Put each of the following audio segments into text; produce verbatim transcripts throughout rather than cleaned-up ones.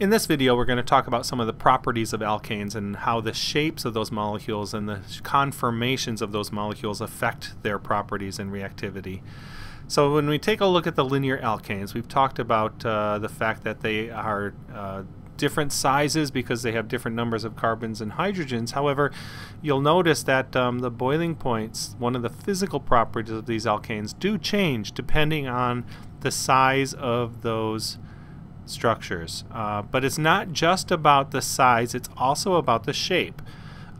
In this video, we're going to talk about some of the properties of alkanes and how the shapes of those molecules and the conformations of those molecules affect their properties and reactivity. So when we take a look at the linear alkanes, we've talked about uh, the fact that they are uh, different sizes because they have different numbers of carbons and hydrogens. However, you'll notice that um, the boiling points, one of the physical properties of these alkanes, do change depending on the size of those structures. Uh, but it's not just about the size, it's also about the shape.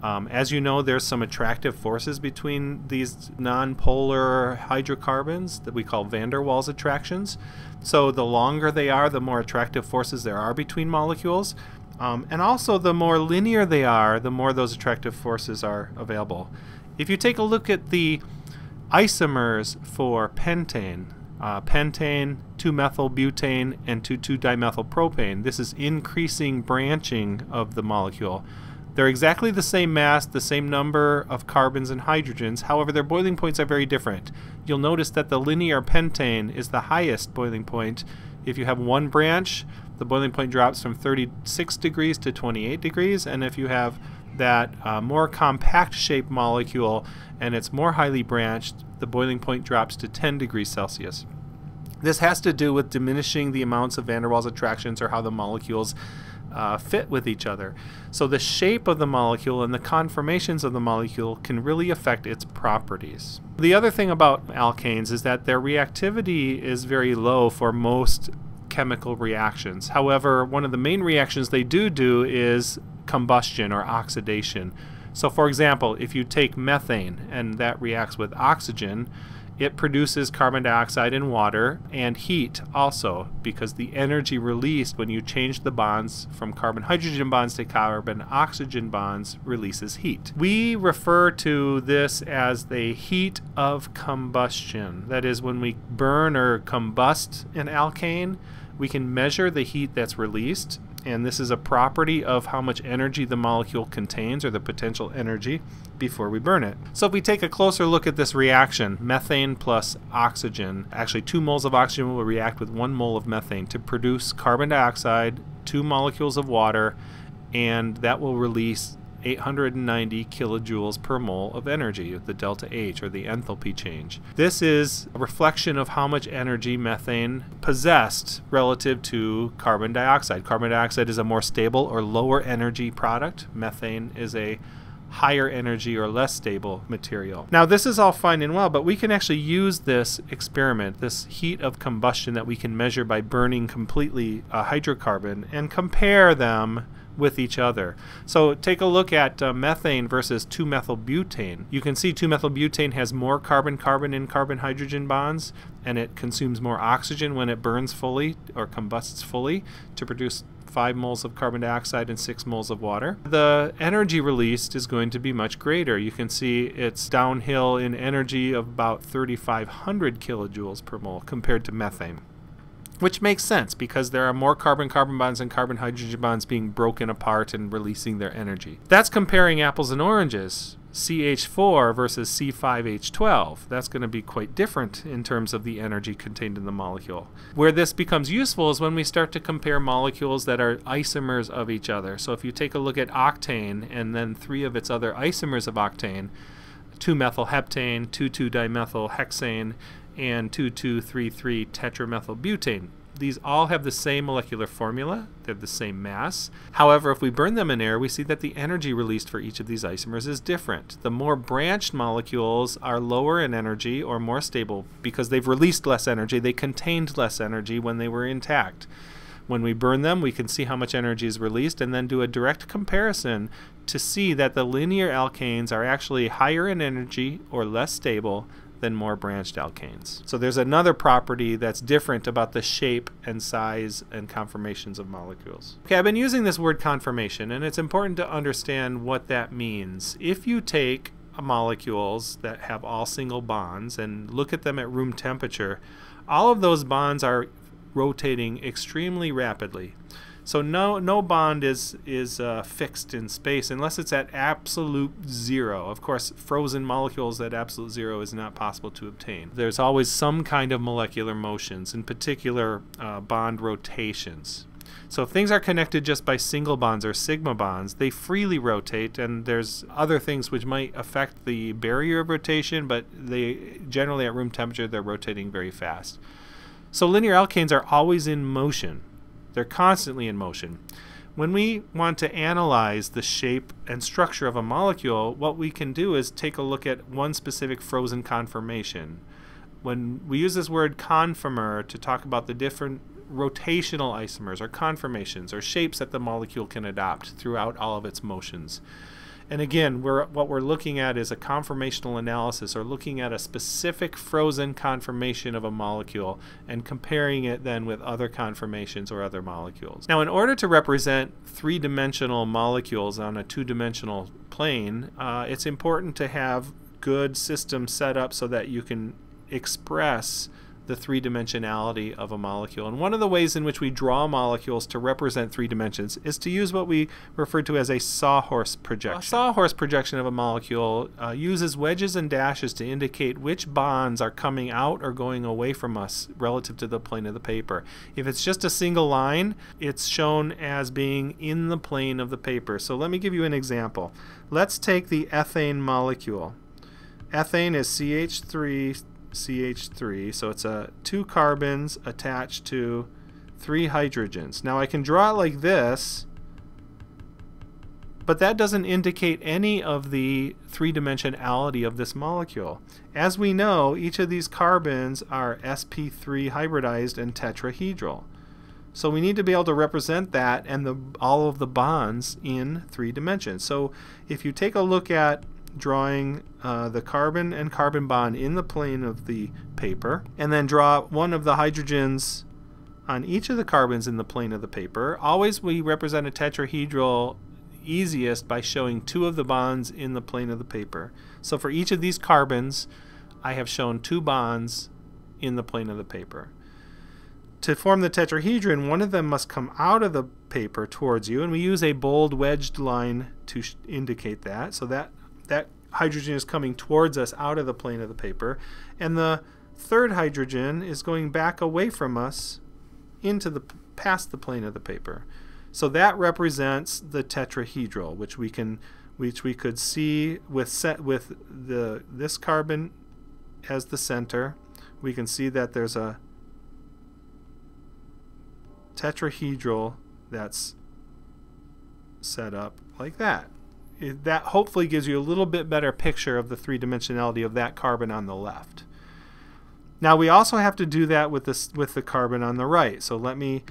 Um, as you know, there's some attractive forces between these nonpolar hydrocarbons that we call van der Waals attractions. So the longer they are, the more attractive forces there are between molecules. Um, and also the more linear they are, the more those attractive forces are available. If you take a look at the isomers for pentane, Uh, pentane, two-methylbutane, and two two dimethylpropane. This is increasing branching of the molecule. They're exactly the same mass, the same number of carbons and hydrogens. However, their boiling points are very different. You'll notice that the linear pentane is the highest boiling point. If you have one branch, the boiling point drops from thirty-six degrees to twenty-eight degrees, and if you have that uh, more compact shaped molecule and it's more highly branched, the boiling point drops to ten degrees Celsius. This has to do with diminishing the amounts of van der Waals attractions, or how the molecules uh, fit with each other. So the shape of the molecule and the conformations of the molecule can really affect its properties. The other thing about alkanes is that their reactivity is very low for most chemical reactions. However, one of the main reactions they do do is combustion or oxidation. So for example, if you take methane and that reacts with oxygen, it produces carbon dioxide and water and heat also, because the energy released when you change the bonds from carbon-hydrogen bonds to carbon-oxygen bonds releases heat. We refer to this as the heat of combustion. That is, when we burn or combust an alkane, we can measure the heat that's released. And this is a property of how much energy the molecule contains, or the potential energy, before we burn it. So if we take a closer look at this reaction, methane plus oxygen, actually two moles of oxygen will react with one mole of methane to produce carbon dioxide, two molecules of water, and that will release eight hundred ninety kilojoules per mole of energy, the delta H, or the enthalpy change. This is a reflection of how much energy methane possessed relative to carbon dioxide. Carbon dioxide is a more stable or lower energy product. Methane is a higher energy or less stable material. Now, this is all fine and well, but we can actually use this experiment, this heat of combustion that we can measure by burning completely a hydrocarbon, and compare them with each other. So take a look at uh, methane versus two-methylbutane. You can see two-methylbutane has more carbon-carbon and carbon-hydrogen bonds, and it consumes more oxygen when it burns fully or combusts fully to produce five moles of carbon dioxide and six moles of water. The energy released is going to be much greater. You can see it's downhill in energy of about thirty-five hundred kilojoules per mole compared to methane. Which makes sense, because there are more carbon-carbon bonds and carbon-hydrogen bonds being broken apart and releasing their energy. That's comparing apples and oranges, C H four versus C five H twelve. That's going to be quite different in terms of the energy contained in the molecule. Where this becomes useful is when we start to compare molecules that are isomers of each other. So if you take a look at octane and then three of its other isomers of octane, two-methylheptane, two two dimethylhexane, and two two three three tetramethylbutane. These all have the same molecular formula, they have the same mass. However, if we burn them in air, we see that the energy released for each of these isomers is different. The more branched molecules are lower in energy or more stable because they've released less energy, they contained less energy when they were intact. When we burn them, we can see how much energy is released and then do a direct comparison to see that the linear alkanes are actually higher in energy or less stable than more branched alkanes. So there's another property that's different about the shape and size and conformations of molecules. Okay, I've been using this word conformation, and it's important to understand what that means. If you take molecules that have all single bonds and look at them at room temperature, all of those bonds are rotating extremely rapidly. So no, no bond is, is uh, fixed in space unless it's at absolute zero. Of course, frozen molecules at absolute zero is not possible to obtain. There's always some kind of molecular motions, in particular uh, bond rotations. So if things are connected just by single bonds or sigma bonds, they freely rotate, and there's other things which might affect the barrier of rotation, but they generally at room temperature they're rotating very fast. So linear alkanes are always in motion. They're constantly in motion. When we want to analyze the shape and structure of a molecule, what we can do is take a look at one specific frozen conformation. When we use this word conformer to talk about the different rotational isomers or conformations or shapes that the molecule can adopt throughout all of its motions. And again, we're, what we're looking at is a conformational analysis, or looking at a specific frozen conformation of a molecule and comparing it then with other conformations or other molecules. Now, in order to represent three-dimensional molecules on a two-dimensional plane, uh, it's important to have good systems set up so that you can express the three-dimensionality of a molecule. And one of the ways in which we draw molecules to represent three dimensions is to use what we refer to as a sawhorse projection. A sawhorse projection of a molecule uh, uses wedges and dashes to indicate which bonds are coming out or going away from us relative to the plane of the paper. If it's just a single line, it's shown as being in the plane of the paper. So let me give you an example. Let's take the ethane molecule. Ethane is C H three C H three, so it's a two carbons attached to three hydrogens. Now I can draw it like this, but that doesn't indicate any of the three-dimensionality of this molecule. As we know, each of these carbons are s p three hybridized and tetrahedral. So we need to be able to represent that and the, all of the bonds in three dimensions. So if you take a look at drawing uh, the carbon and carbon bond in the plane of the paper, and then draw one of the hydrogens on each of the carbons in the plane of the paper. Always we represent a tetrahedral easiest by showing two of the bonds in the plane of the paper. So for each of these carbons, I have shown two bonds in the plane of the paper. To form the tetrahedron, one of them must come out of the paper towards you, and we use a bold wedged line to sh indicate that. So that That hydrogen is coming towards us out of the plane of the paper, and the third hydrogen is going back away from us into the past the plane of the paper. So that represents the tetrahedral, which we can which we could see with set with the this carbon as the center. We can see that there's a tetrahedral that's set up like that. That hopefully gives you a little bit better picture of the three-dimensionality of that carbon on the left. Now we also have to do that with, this, with the carbon on the right. So let me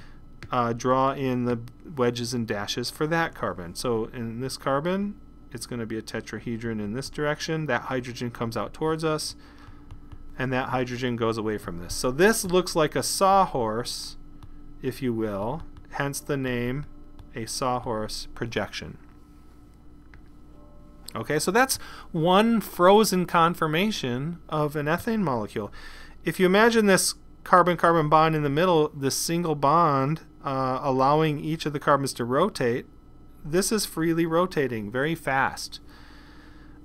uh, draw in the wedges and dashes for that carbon. So in this carbon, it's going to be a tetrahedron in this direction. That hydrogen comes out towards us, and that hydrogen goes away from this. So this looks like a sawhorse, if you will, hence the name a sawhorse projection. Okay, so that's one frozen conformation of an ethane molecule. If you imagine this carbon-carbon bond in the middle, this single bond uh, allowing each of the carbons to rotate, this is freely rotating very fast.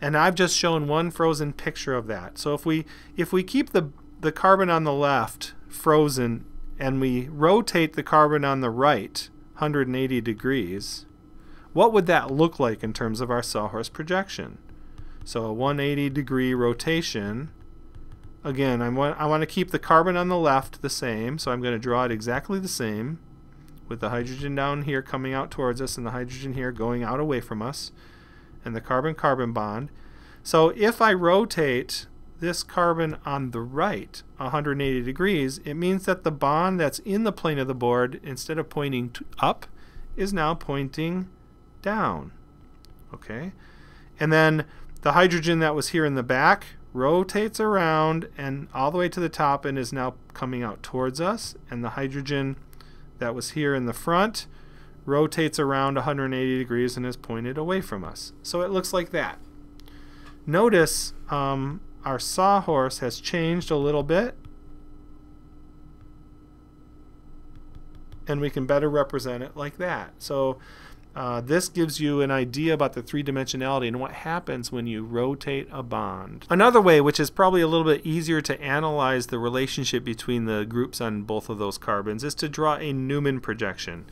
And I've just shown one frozen picture of that. So if we, if we keep the, the carbon on the left frozen and we rotate the carbon on the right one hundred eighty degrees, what would that look like in terms of our sawhorse projection? So a one hundred eighty degree rotation. Again, I want, I want to keep the carbon on the left the same, so I'm going to draw it exactly the same, with the hydrogen down here coming out towards us and the hydrogen here going out away from us, and the carbon-carbon bond. So if I rotate this carbon on the right one hundred eighty degrees, it means that the bond that's in the plane of the board, instead of pointing up, is now pointing down. Okay, and then the hydrogen that was here in the back rotates around and all the way to the top and is now coming out towards us, and the hydrogen that was here in the front rotates around one hundred eighty degrees and is pointed away from us. So it looks like that. Notice um, our sawhorse has changed a little bit, and we can better represent it like that. So Uh, this gives you an idea about the three-dimensionality and what happens when you rotate a bond. Another way, which is probably a little bit easier to analyze the relationship between the groups on both of those carbons, is to draw a Newman projection.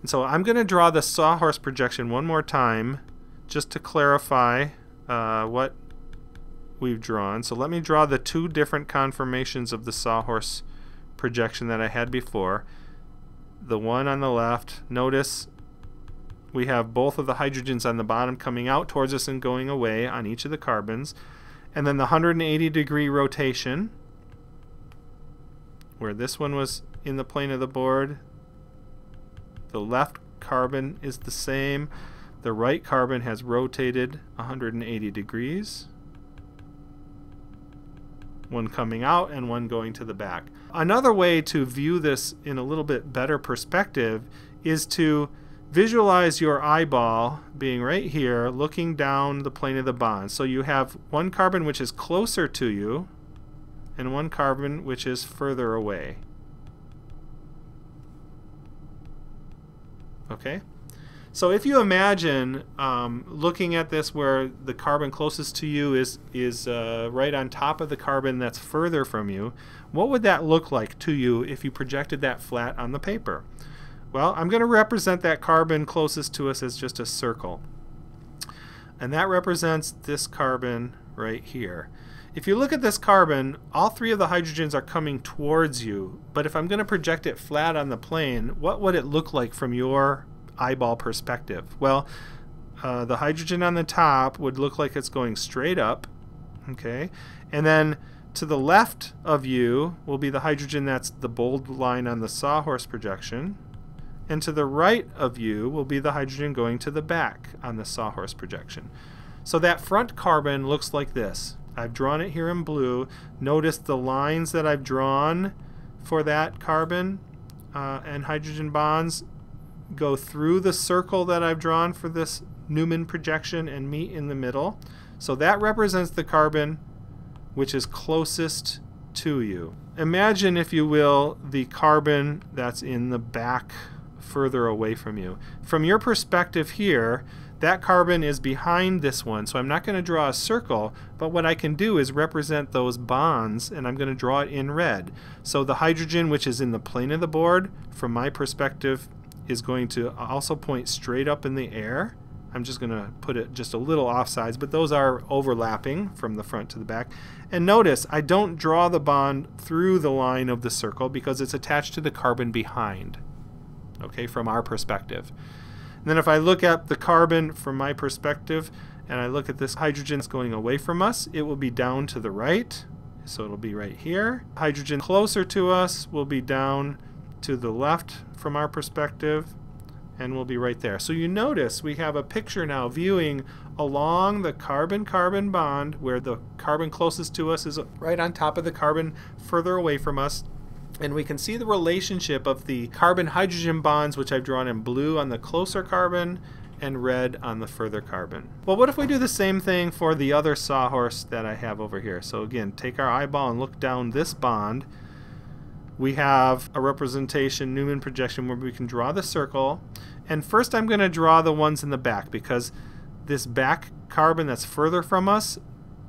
And so I'm going to draw the sawhorse projection one more time just to clarify uh, what we've drawn. So let me draw the two different conformations of the sawhorse projection that I had before. The one on the left, notice we have both of the hydrogens on the bottom coming out towards us and going away on each of the carbons. And then the one hundred eighty degree rotation, where this one was in the plane of the board, the left carbon is the same. The right carbon has rotated one hundred eighty degrees. One coming out and one going to the back. Another way to view this in a little bit better perspective is to visualize your eyeball being right here looking down the plane of the bond. So you have one carbon which is closer to you and one carbon which is further away. Okay? So if you imagine um, looking at this where the carbon closest to you is, is uh, right on top of the carbon that's further from you, what would that look like to you if you projected that flat on the paper? Well, I'm going to represent that carbon closest to us as just a circle. And that represents this carbon right here. If you look at this carbon, all three of the hydrogens are coming towards you. But if I'm going to project it flat on the plane, what would it look like from your eyeball perspective? Well, uh, the hydrogen on the top would look like it's going straight up. Okay, and then to the left of you will be the hydrogen that's the bold line on the sawhorse projection. And to the right of you will be the hydrogen going to the back on the sawhorse projection. So that front carbon looks like this. I've drawn it here in blue. Notice the lines that I've drawn for that carbon uh, and hydrogen bonds go through the circle that I've drawn for this Newman projection and meet in the middle. So that represents the carbon which is closest to you. Imagine, if you will, the carbon that's in the back further away from you. From your perspective here, that carbon is behind this one, so I'm not going to draw a circle, but what I can do is represent those bonds, and I'm going to draw it in red. So the hydrogen which is in the plane of the board, from my perspective, is going to also point straight up in the air. I'm just going to put it just a little offsides, but those are overlapping from the front to the back. And notice I don't draw the bond through the line of the circle because it's attached to the carbon behind, okay, from our perspective. And then if I look at the carbon from my perspective and I look at this hydrogen that's going away from us, it will be down to the right, so it'll be right here. Hydrogen closer to us will be down to the left from our perspective and we'll be right there. So you notice we have a picture now viewing along the carbon-carbon bond where the carbon closest to us is right on top of the carbon further away from us. And we can see the relationship of the carbon-hydrogen bonds, which I've drawn in blue on the closer carbon and red on the further carbon. Well, what if we do the same thing for the other sawhorse that I have over here? So again, take our eyeball and look down this bond. We have a representation, Newman projection, where we can draw the circle. And first I'm going to draw the ones in the back because this back carbon that's further from us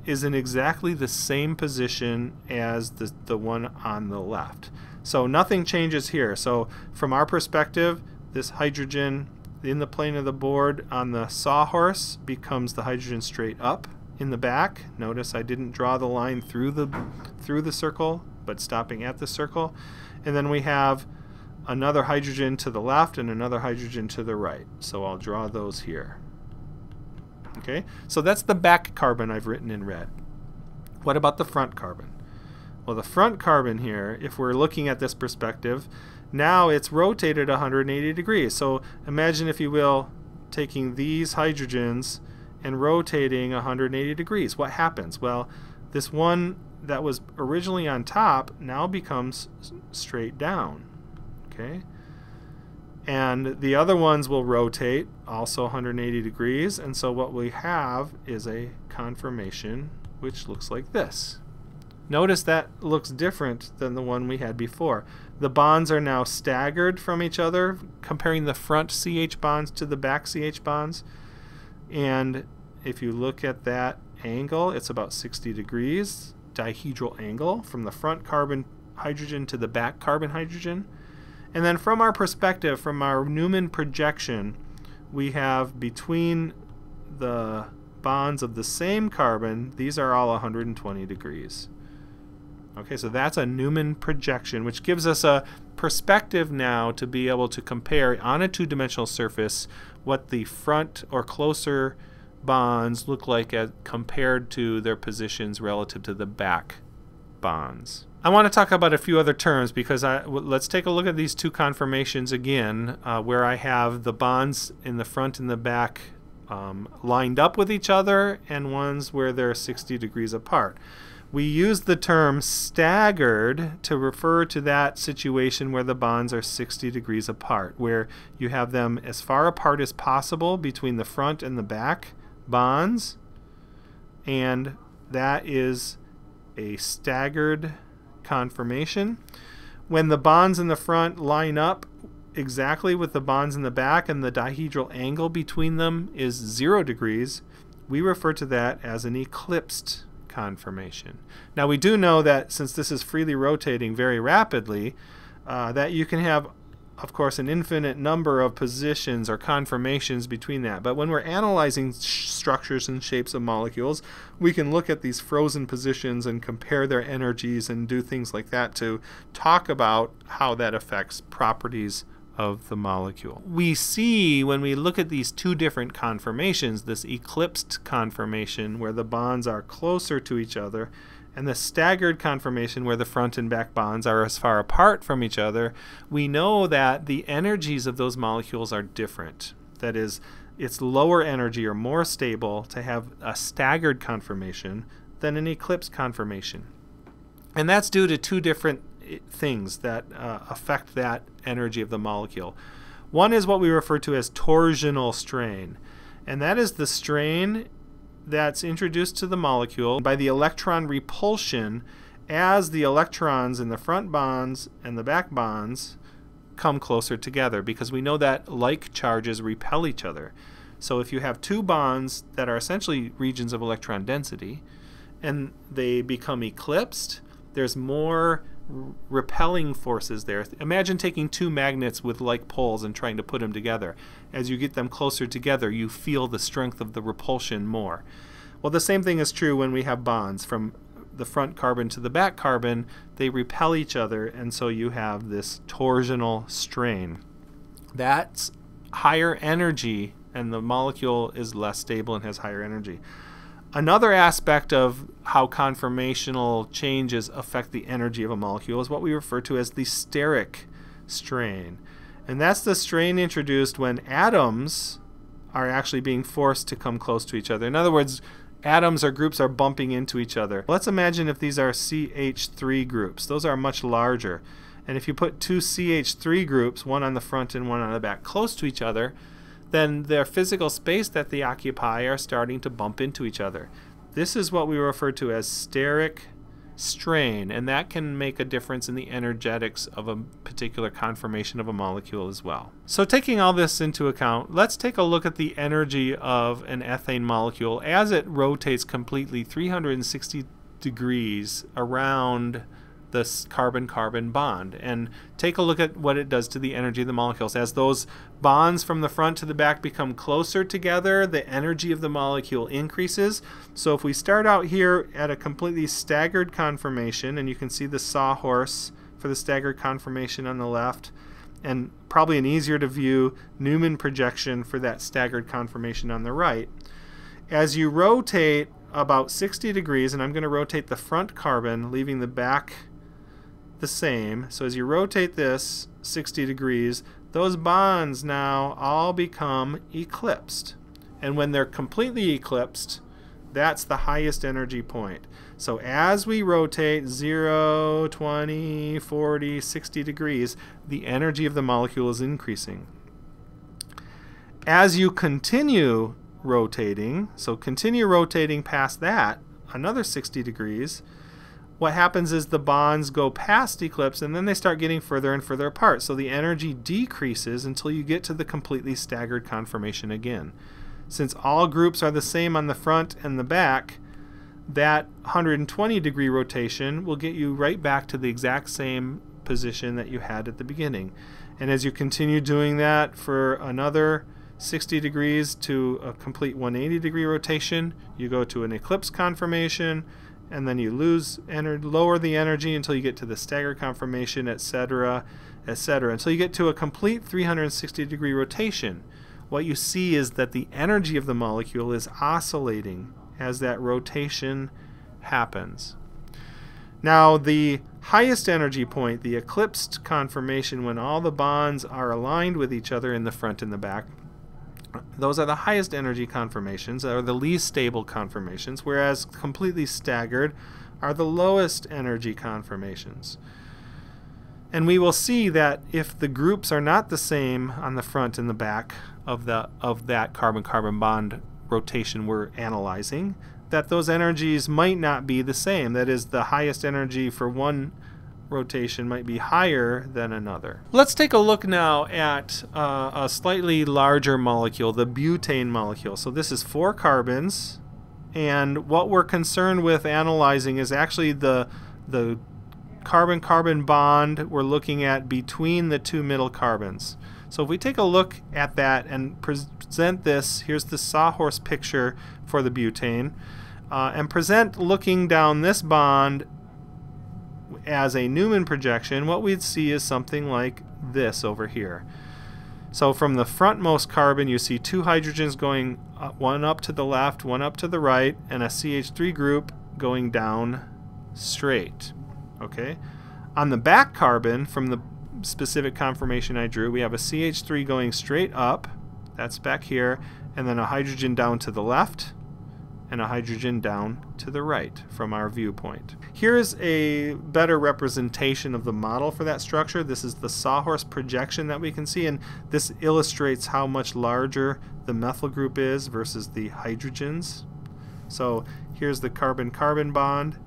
is in exactly the same position as the, the one on the left. So nothing changes here. So from our perspective, this hydrogen in the plane of the board on the sawhorse becomes the hydrogen straight up in the back. Notice I didn't draw the line through the, through the circle, but stopping at the circle. And then we have another hydrogen to the left and another hydrogen to the right. So I'll draw those here. Okay, so that's the back carbon I've written in red. What about the front carbon? Well, the front carbon here, if we're looking at this perspective, now it's rotated one hundred eighty degrees. So imagine, if you will, taking these hydrogens and rotating one hundred eighty degrees. What happens? Well, this one that was originally on top now becomes straight down. Okay? And the other ones will rotate also one hundred eighty degrees, and so what we have is a conformation which looks like this. Notice that looks different than the one we had before. The bonds are now staggered from each other, comparing the front C H bonds to the back C H bonds. And if you look at that angle, it's about sixty degrees dihedral angle from the front carbon hydrogen to the back carbon hydrogen. And then from our perspective, from our Newman projection, we have between the bonds of the same carbon, these are all one hundred twenty degrees. Okay, so that's a Newman projection, which gives us a perspective now to be able to compare on a two-dimensional surface what the front or closer bonds look like as compared to their positions relative to the back bonds. I want to talk about a few other terms because I, w let's take a look at these two conformations again, uh, where I have the bonds in the front and the back um, lined up with each other and ones where they're sixty degrees apart. We use the term staggered to refer to that situation where the bonds are sixty degrees apart, where you have them as far apart as possible between the front and the back bonds, and that is a staggered conformation. When the bonds in the front line up exactly with the bonds in the back and the dihedral angle between them is zero degrees, we refer to that as an eclipsed conformation. Now we do know that since this is freely rotating very rapidly, uh, that you can have, of course, an infinite number of positions or conformations between that. But when we're analyzing structures and shapes of molecules, we can look at these frozen positions and compare their energies and do things like that to talk about how that affects properties of the molecule. We see when we look at these two different conformations, this eclipsed conformation where the bonds are closer to each other and the staggered conformation where the front and back bonds are as far apart from each other, we know that the energies of those molecules are different. That is, it's lower energy or more stable to have a staggered conformation than an eclipsed conformation. And that's due to two different things that uh, affect that energy of the molecule. One is what we refer to as torsional strain, and that is the strain that's introduced to the molecule by the electron repulsion as the electrons in the front bonds and the back bonds come closer together, because we know that like charges repel each other. So if you have two bonds that are essentially regions of electron density and they become eclipsed, there's more repelling forces there. Imagine taking two magnets with like poles and trying to put them together. As you get them closer together, you feel the strength of the repulsion more. Well, the same thing is true when we have bonds from the front carbon to the back carbon. They repel each other, and so you have this torsional strain. That's higher energy, and the molecule is less stable and has higher energy. Another aspect of how conformational changes affect the energy of a molecule is what we refer to as the steric strain. And that's the strain introduced when atoms are actually being forced to come close to each other. In other words, atoms or groups are bumping into each other. Let's imagine if these are C H three groups. Those are much larger. And if you put two C H three groups, one on the front and one on the back, close to each other, then their physical space that they occupy are starting to bump into each other. This is what we refer to as steric strain, and that can make a difference in the energetics of a particular conformation of a molecule as well. So taking all this into account, let's take a look at the energy of an ethane molecule as it rotates completely three hundred sixty degrees around this carbon-carbon bond, and take a look at what it does to the energy of the molecules. As those bonds from the front to the back become closer together, the energy of the molecule increases. So if we start out here at a completely staggered conformation, and you can see the sawhorse for the staggered conformation on the left, and probably an easier to view Newman projection for that staggered conformation on the right. As you rotate about sixty degrees, and I'm going to rotate the front carbon, leaving the back the same. So as you rotate this sixty degrees, those bonds now all become eclipsed. And when they're completely eclipsed, that's the highest energy point. So as we rotate zero, twenty, forty, sixty degrees, the energy of the molecule is increasing. As you continue rotating, so continue rotating past that, another sixty degrees, what happens is the bonds go past eclipse and then they start getting further and further apart. So the energy decreases until you get to the completely staggered conformation again. Since all groups are the same on the front and the back, that one hundred twenty degree rotation will get you right back to the exact same position that you had at the beginning. And as you continue doing that for another sixty degrees to a complete one hundred eighty degree rotation, you go to an eclipse conformation, and then you lose energy, lower the energy until you get to the stagger conformation, et cetera, et cetera, until you get to a complete three hundred sixty degree rotation. What you see is that the energy of the molecule is oscillating as that rotation happens. Now, the highest energy point, the eclipsed conformation, when all the bonds are aligned with each other in the front and the back, those are the highest energy conformations, or the least stable conformations, whereas completely staggered are the lowest energy conformations. And we will see that if the groups are not the same on the front and the back of the of that carbon-carbon bond rotation we're analyzing, that those energies might not be the same. That is, the highest energy for one rotation might be higher than another. Let's take a look now at uh, a slightly larger molecule, the butane molecule. So this is four carbons, and what we're concerned with analyzing is actually the the carbon-carbon bond we're looking at between the two middle carbons. So if we take a look at that and present this, here's the sawhorse picture for the butane, uh, and present looking down this bond as a Newman projection, what we'd see is something like this over here. So from the frontmost carbon, you see two hydrogens going up, one up to the left, one up to the right, and a C H three group going down straight. Okay. On the back carbon, from the specific conformation I drew, we have a C H three going straight up, that's back here, and then a hydrogen down to the left and a hydrogen down to the right from our viewpoint. Here's a better representation of the model for that structure. This is the sawhorse projection that we can see, and this illustrates how much larger the methyl group is versus the hydrogens. So here's the carbon-carbon bond,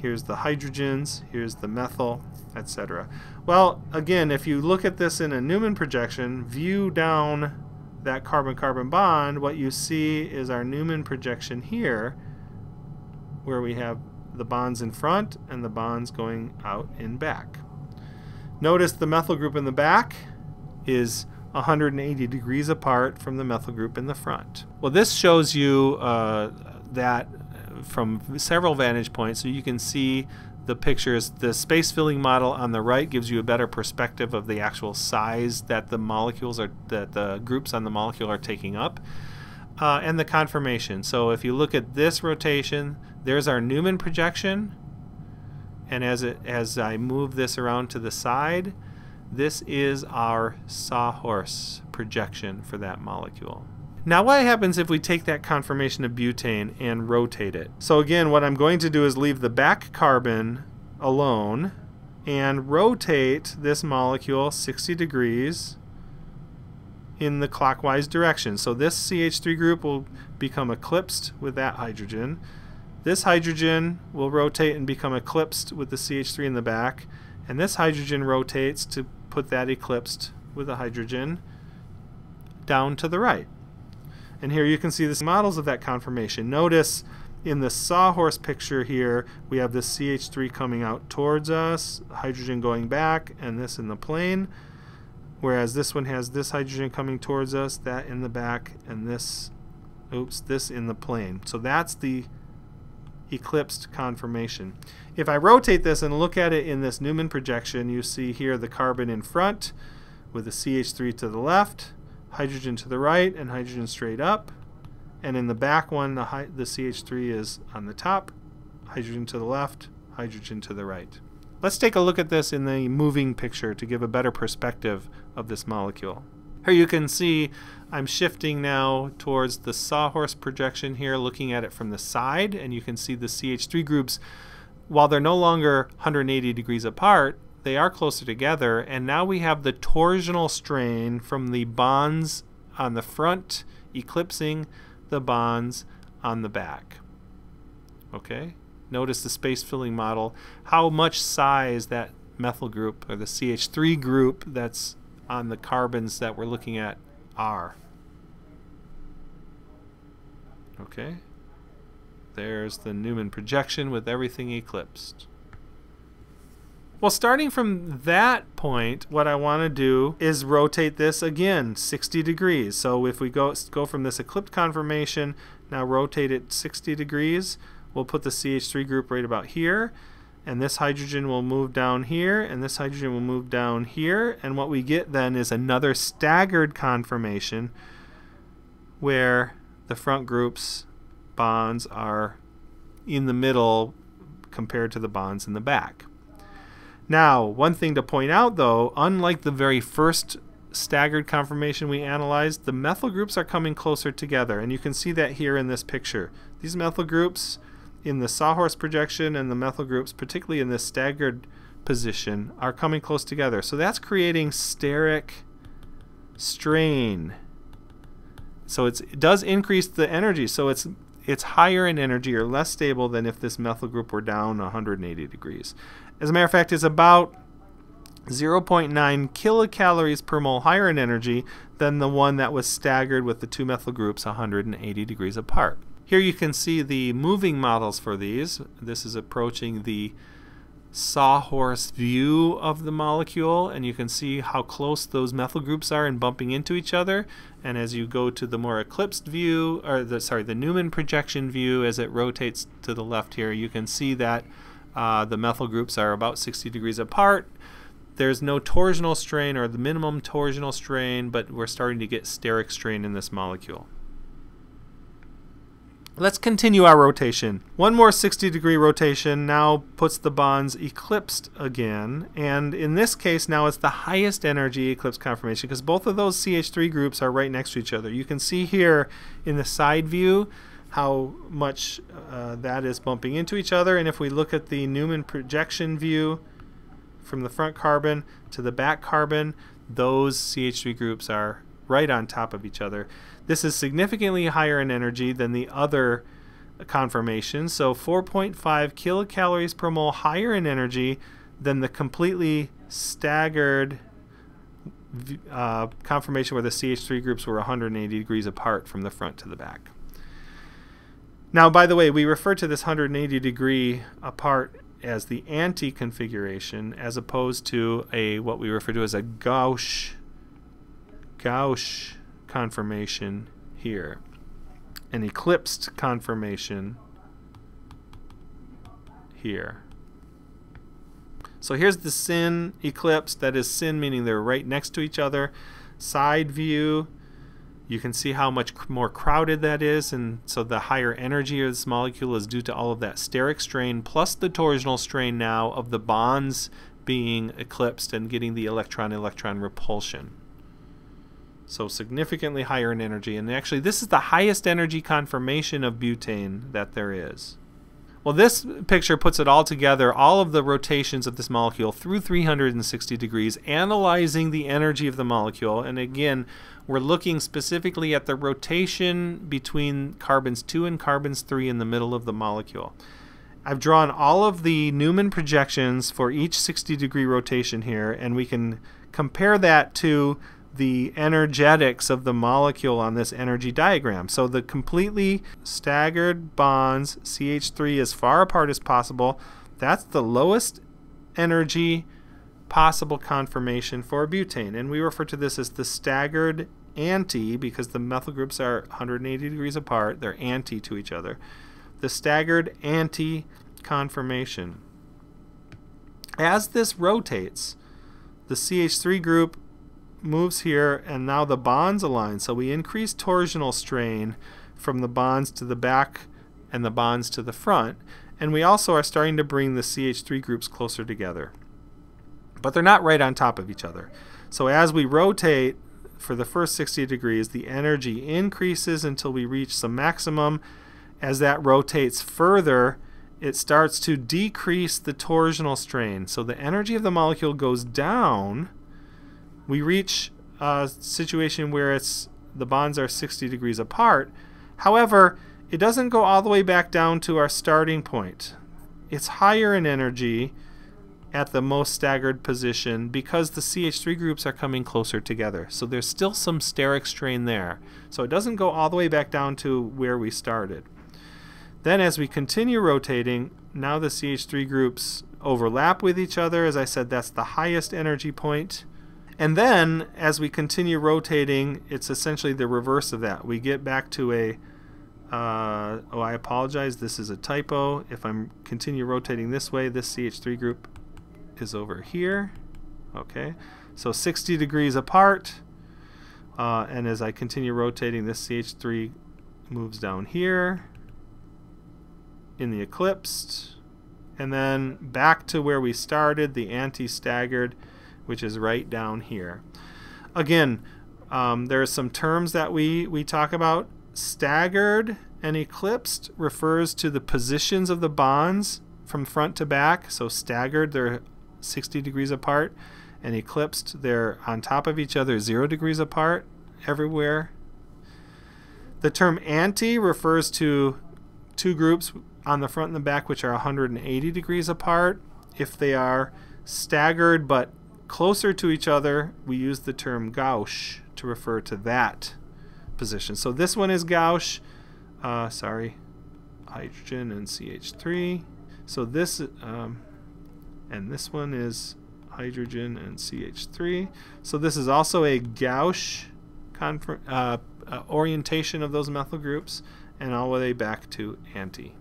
here's the hydrogens, here's the methyl, et cetera. Well, again, if you look at this in a Newman projection, view down that carbon-carbon bond, what you see is our Newman projection here, where we have the bonds in front and the bonds going out and back. Notice the methyl group in the back is one hundred eighty degrees apart from the methyl group in the front. Well, this shows you uh, that from several vantage points, so you can see the pictures. The space filling model on the right gives you a better perspective of the actual size that the molecules are, that the groups on the molecule are taking up, uh, and the conformation. So if you look at this rotation, there's our Newman projection, and as it as I move this around to the side, this is our sawhorse projection for that molecule. Now, what happens if we take that conformation of butane and rotate it? So again, what I'm going to do is leave the back carbon alone and rotate this molecule sixty degrees in the clockwise direction. So this C H three group will become eclipsed with that hydrogen. This hydrogen will rotate and become eclipsed with the C H three in the back. And this hydrogen rotates to put that eclipsed with a hydrogen down to the right. And here you can see the models of that conformation. Notice in the sawhorse picture here, we have this C H three coming out towards us, hydrogen going back, and this in the plane. Whereas this one has this hydrogen coming towards us, that in the back, and this, oops, this in the plane. So that's the eclipsed conformation. If I rotate this and look at it in this Newman projection, you see here the carbon in front with the C H three to the left, hydrogen to the right, and hydrogen straight up. And in the back one, the, the C H three is on the top, hydrogen to the left, hydrogen to the right. Let's take a look at this in the moving picture to give a better perspective of this molecule. Here you can see I'm shifting now towards the sawhorse projection here, looking at it from the side, and you can see the C H three groups, while they're no longer one hundred eighty degrees apart, they are closer together, and now we have the torsional strain from the bonds on the front eclipsing the bonds on the back. Okay, notice the space filling model, how much size that methyl group or the C H three group that's on the carbons that we're looking at are. Okay, there's the Newman projection with everything eclipsed. Well, starting from that point, what I want to do is rotate this again sixty degrees. So if we go, go from this ecliptic conformation, now rotate it sixty degrees, we'll put the C H three group right about here, and this hydrogen will move down here, and this hydrogen will move down here, and what we get then is another staggered conformation where the front group's bonds are in the middle compared to the bonds in the back. Now, one thing to point out though, unlike the very first staggered conformation we analyzed, the methyl groups are coming closer together, and you can see that here in this picture. These methyl groups in the sawhorse projection and the methyl groups, particularly in this staggered position, are coming close together. So that's creating steric strain. So it's, it does increase the energy. So it's, it's higher in energy or less stable than if this methyl group were down one hundred eighty degrees. As a matter of fact, it's about zero point nine kilocalories per mole higher in energy than the one that was staggered with the two methyl groups one hundred eighty degrees apart. Here you can see the moving models for these. This is approaching the sawhorse view of the molecule, and you can see how close those methyl groups are in bumping into each other. And as you go to the more eclipsed view, or the, sorry, the Newman projection view, as it rotates to the left here, you can see that uh, the methyl groups are about sixty degrees apart. There's no torsional strain or the minimum torsional strain, but we're starting to get steric strain in this molecule. Let's continue our rotation. One more sixty degree rotation now puts the bonds eclipsed again, and in this case now it's the highest energy eclipse conformation because both of those C H three groups are right next to each other. You can see here in the side view how much uh, that is bumping into each other, and if we look at the Newman projection view from the front carbon to the back carbon, those C H three groups are right on top of each other. This is significantly higher in energy than the other conformation, so four point five kilocalories per mole higher in energy than the completely staggered uh, conformation where the C H three groups were one hundred eighty degrees apart from the front to the back. Now, by the way, we refer to this one hundred eighty degree apart as the anti-configuration, as opposed to a what we refer to as a Gauss Gauss conformation here, an eclipsed conformation here. So here's the sin eclipse, that is sin meaning they're right next to each other. Side view, you can see how much more crowded that is, and so the higher energy of this molecule is due to all of that steric strain plus the torsional strain now of the bonds being eclipsed and getting the electron-electron repulsion. So significantly higher in energy, and actually this is the highest energy conformation of butane that there is. Well, this picture puts it all together, all of the rotations of this molecule through three hundred sixty degrees, analyzing the energy of the molecule, and again we're looking specifically at the rotation between carbons two and carbons three in the middle of the molecule. I've drawn all of the Newman projections for each sixty degree rotation here, and we can compare that to the energetics of the molecule on this energy diagram. So the completely staggered bonds, C H three as far apart as possible, that's the lowest energy possible conformation for butane, and we refer to this as the staggered anti because the methyl groups are one hundred eighty degrees apart, they're anti to each other. The staggered anti conformation. As this rotates, the C H three group moves here, and now the bonds align, so we increase torsional strain from the bonds to the back and the bonds to the front, and we also are starting to bring the C H three groups closer together, but they're not right on top of each other. So as we rotate for the first sixty degrees, the energy increases until we reach some maximum. As that rotates further, it starts to decrease the torsional strain, so the energy of the molecule goes down. We reach a situation where it's the bonds are sixty degrees apart. However, it doesn't go all the way back down to our starting point. It's higher in energy at the most staggered position because the C H three groups are coming closer together. So there's still some steric strain there. So it doesn't go all the way back down to where we started. Then as we continue rotating, now the C H three groups overlap with each other. As I said, that's the highest energy point. And then as we continue rotating, it's essentially the reverse of that. We get back to a, uh, oh, I apologize, this is a typo. If I'm continue rotating this way, this C H three group is over here. Okay, so sixty degrees apart. Uh, and as I continue rotating, this C H three moves down here in the eclipsed, and then back to where we started, the anti-staggered, which is right down here. Again, um, there are some terms that we, we talk about. Staggered and eclipsed refers to the positions of the bonds from front to back. So staggered, they're sixty degrees apart, and eclipsed, they're on top of each other, zero degrees apart everywhere. The term anti refers to two groups on the front and the back which are one hundred eighty degrees apart. If they are staggered but closer to each other, we use the term gauche to refer to that position. So this one is gauche, uh, sorry, hydrogen and C H three. So this, um, and this one is hydrogen and C H three. So this is also a gauche uh, uh, orientation of those methyl groups, and all the way back to anti.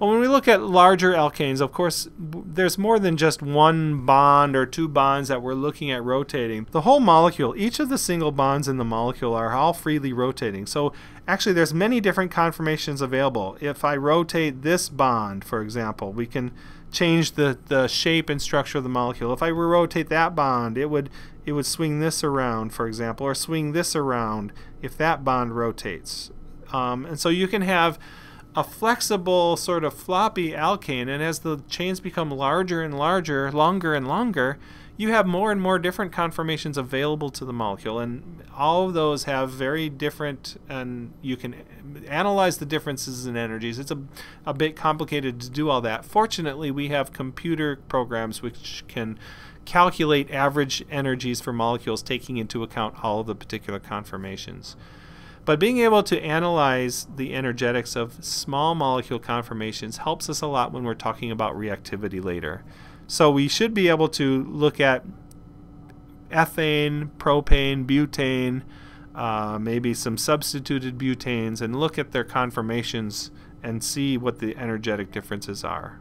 Well, when we look at larger alkanes, of course, there's more than just one bond or two bonds that we're looking at rotating. The whole molecule, each of the single bonds in the molecule are all freely rotating. So actually there's many different conformations available. If I rotate this bond, for example, we can change the, the shape and structure of the molecule. If I were rotate that bond, it would, it would swing this around, for example, or swing this around if that bond rotates. Um, and so you can have a flexible sort of floppy alkane, and as the chains become larger and larger, longer and longer, you have more and more different conformations available to the molecule, and all of those have very different, and you can analyze the differences in energies. It's a, a bit complicated to do all that. Fortunately, we have computer programs which can calculate average energies for molecules, taking into account all of the particular conformations. But being able to analyze the energetics of small molecule conformations helps us a lot when we're talking about reactivity later. So we should be able to look at ethane, propane, butane, uh, maybe some substituted butanes, and look at their conformations and see what the energetic differences are.